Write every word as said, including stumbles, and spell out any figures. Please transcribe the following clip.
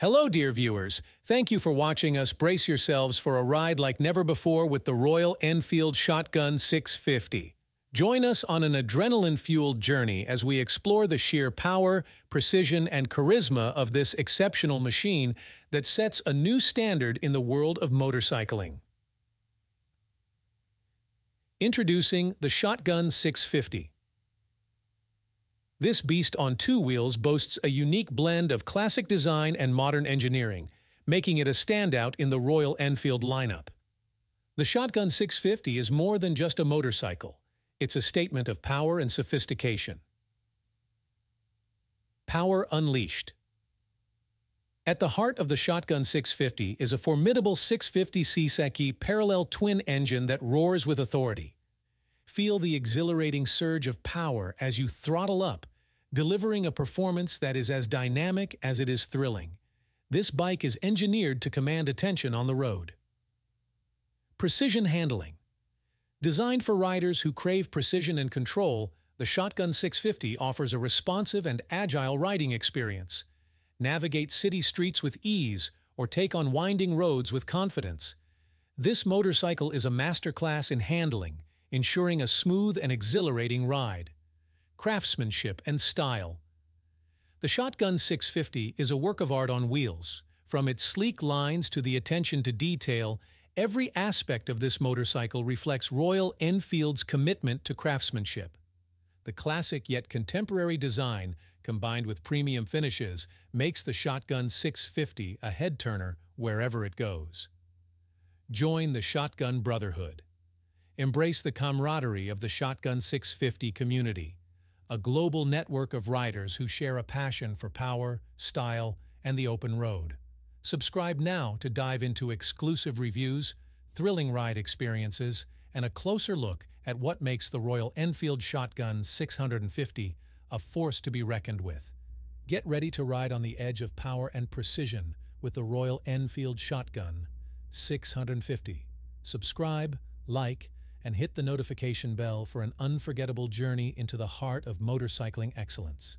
Hello, dear viewers. Thank you for watching us. Brace yourselves for a ride like never before with the Royal Enfield Shotgun six fifty. Join us on an adrenaline-fueled journey as we explore the sheer power, precision, and charisma of this exceptional machine that sets a new standard in the world of motorcycling. Introducing the Shotgun six fifty. This beast on two wheels boasts a unique blend of classic design and modern engineering, making it a standout in the Royal Enfield lineup. The Shotgun six fifty is more than just a motorcycle. It's a statement of power and sophistication. Power unleashed. At the heart of the Shotgun six fifty is a formidable six fifty C S E C parallel twin engine that roars with authority. Feel the exhilarating surge of power as you throttle up, delivering a performance that is as dynamic as it is thrilling. This bike is engineered to command attention on the road. Precision handling. Designed for riders who crave precision and control, the Shotgun six fifty offers a responsive and agile riding experience. Navigate city streets with ease or take on winding roads with confidence. This motorcycle is a masterclass in handling, ensuring a smooth and exhilarating ride. Craftsmanship and style. The Shotgun six fifty is a work of art on wheels. From its sleek lines to the attention to detail, every aspect of this motorcycle reflects Royal Enfield's commitment to craftsmanship. The classic yet contemporary design, combined with premium finishes, makes the Shotgun six fifty a head-turner wherever it goes. Join the Shotgun Brotherhood. Embrace the camaraderie of the Shotgun six fifty community, a global network of riders who share a passion for power, style, and the open road. Subscribe now to dive into exclusive reviews, thrilling ride experiences, and a closer look at what makes the Royal Enfield Shotgun six fifty a force to be reckoned with. Get ready to ride on the edge of power and precision with the Royal Enfield Shotgun six fifty. Subscribe, like, and hit the notification bell for an unforgettable journey into the heart of motorcycling excellence.